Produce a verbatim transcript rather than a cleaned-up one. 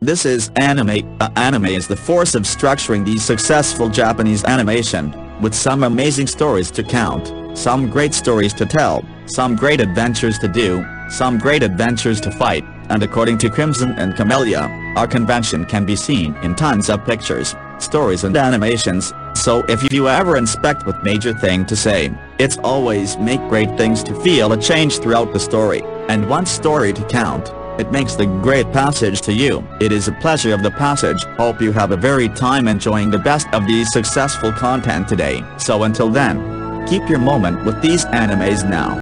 This is anime. Uh, anime is the force of structuring the successful Japanese animation, with some amazing stories to count, some great stories to tell, some great adventures to do, some great adventures to fight, and according to Crimson and Camellia, our convention can be seen in tons of pictures, stories and animations, so if you ever inspect with major thing to say, it's always make great things to feel a change throughout the story, and one story to count. It makes the great passage to you. It is a pleasure of the passage. Hope you have a very time enjoying the best of these successful content today. So until then, keep your moment with these animes now.